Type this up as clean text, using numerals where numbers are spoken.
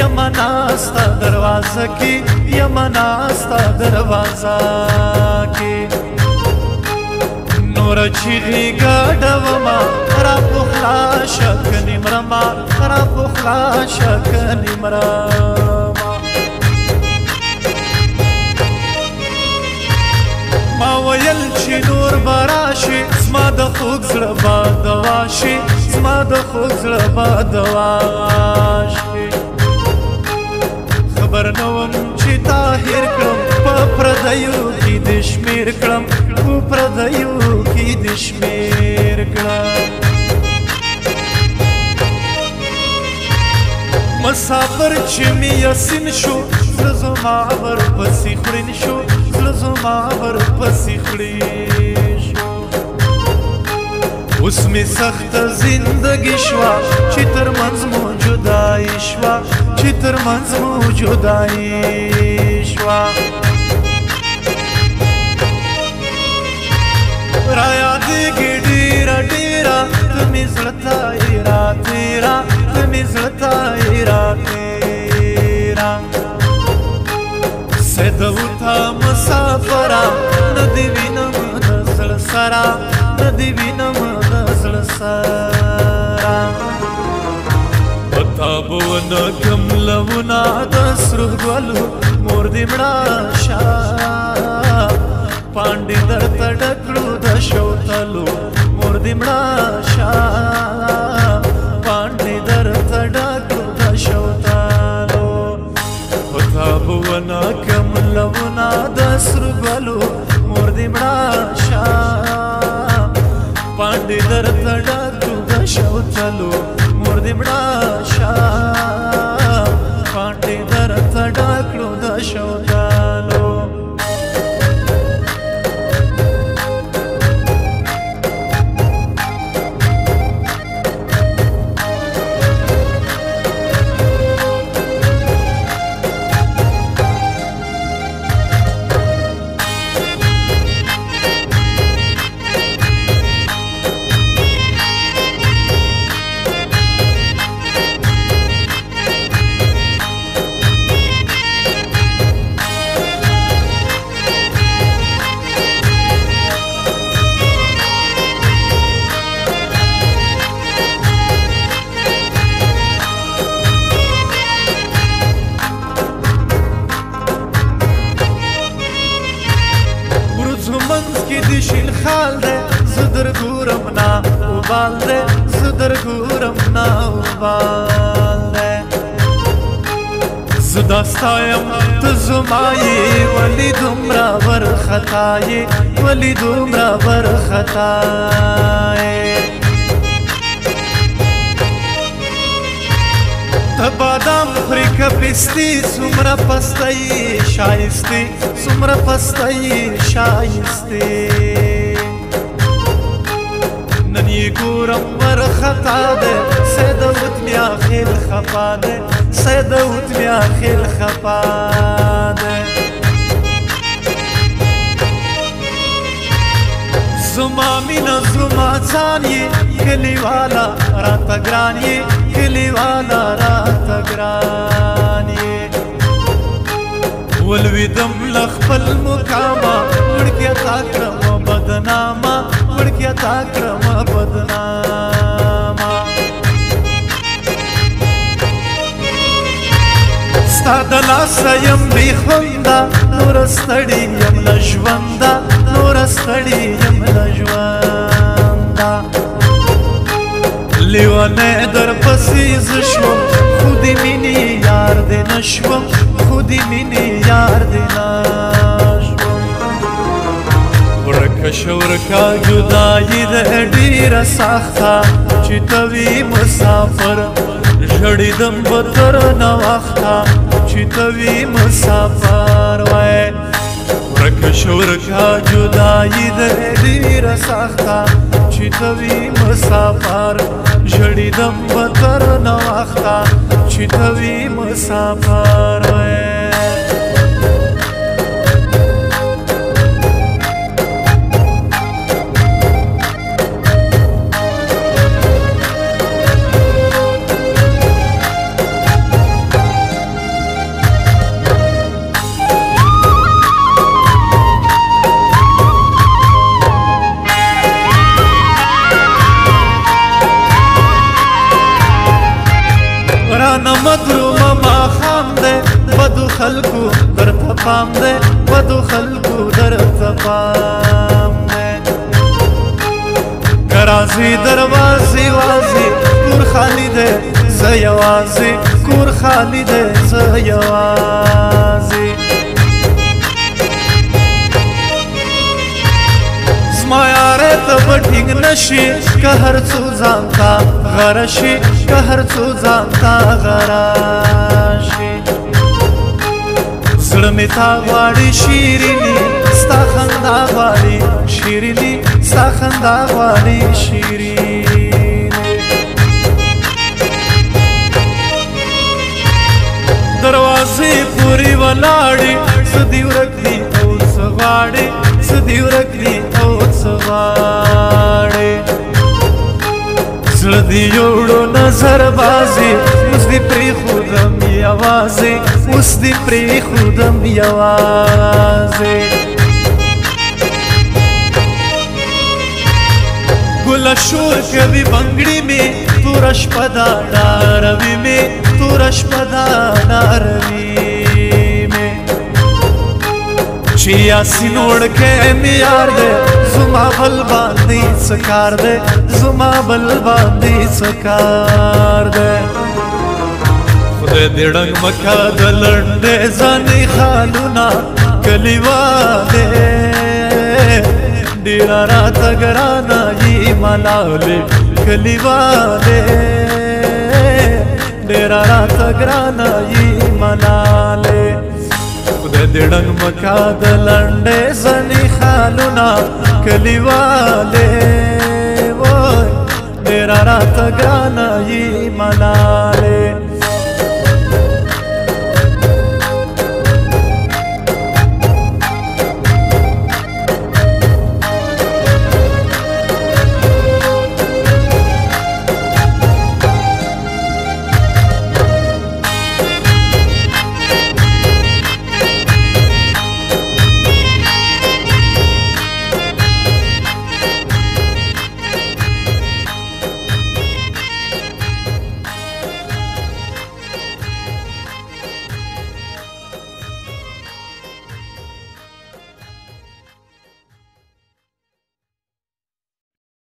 یمناستا دروازه کی یمناستا دروازه کی نور چیغی گاډوما را پخلا شکنی مرما را پخلا شکنی مرما ما ویل چې نور براشي زما د خوږ زړه به دوا شي زما د خوږ زړه به دوا شي خبر نه وم چې تا هېر کړم په پردیو کې دې شمېر کړم په پردیو کې دې شمېر کړم مسافر چې مې یاسین شو زړه زما ورپسې خوړین شو زما ورپسې خړې شو اوس مې سخته زندګي شوه چې تر منځ مو جدایي شوه چې تر منځ مو جدایي شوه رایادېږي ډېره ډېره ته مې زړه ته یې راتېره ته مې زړه ته یې راتېره دوتا مسافرا ندی وینم دزل سرا ندی وینم دزل سرا بتابون کم لونا دسرو غلو مور دی مړه شا پاندی در تډکړو د شوتلو مور دی مړه شا پاندی در تډکړو د شوتلو بتابون کم لونا دسر غلو مور دی مړه شا پاندی در تډکړو د شوتلو مور دی مړه شا پاندی در تډکړو د شوتلو زدر گورم ناوال زداستایم تزمایی ولی دمرا ور خطایی ولی دمرا ور خطایی تبادام فریک پستی سمرا پستی شایستی سمرا پستی شایستی ننی گورم ور خطا ده سیدوت میا خیل خفا ده سیدوت میا خیل خفا ده زما مینه زما ځان یې کلیواله راته ګران یې کلیواله راته ګران یې ولوېدم له خپل مقامه وړکیه تا کړمه بدنامه وړکیه تا کړمه بدنامه ستا د لاسه یم بې خونده نوره ستړې یم له ژونده نوره ستړې یم له ژونده لیونی درپسې زه شوم خو د مینې یار دې نه شوم خو د مینې یار دې نه ورکه شورکه جدایي ده ډېره سخته چې ته وي مسافر ژړېدم به تر ناوخته چې ته وي مسافر وای ورکه شورکه جدایي ده ډېره سخته چې ته وي مسافر ژړېدم به تر ناوخته چې ته وي مسافر وای مقام دے ودو خلقو در تقام دے کرازی دروازی وازی کور خالی دے زیوازی کور خالی دے زیوازی زمایارے تب ٹھنگ نشی که هر چو زانتا غرشی که هر چو زانتا غراشی زلمی تا غواړي شیریني ستا خندا غواړي شیریني ستا خندا غواړي شیریني دروازې پورې ولاړې څه دې ورک دي او څه غواړې څه دې ورک دي او څه غواړې زړه دې یوړو نظر بازي اوس دې پرېښودم یوازې اوس دې پرېښودم یوازې ګله شور کوي بنګړي مې توره شپه ده ډاروي مې توره شپه ده ډاروي مې چې یاسین وړکی مې یار دی زما بل باندې څه کار دی زما بل باندې څه کار دی خدای دې ړنګ مه کړه د لنډې ځانې خالونه کلیوالې ډېره راته ګرانه یي ملالې کلیوالې ډېره راته ګرانه یي ملالې خدای دې ړنګ مه کړه د لنډې ځانې خالونه کلیوالې وای ډېره راته ګرانه یي ملالې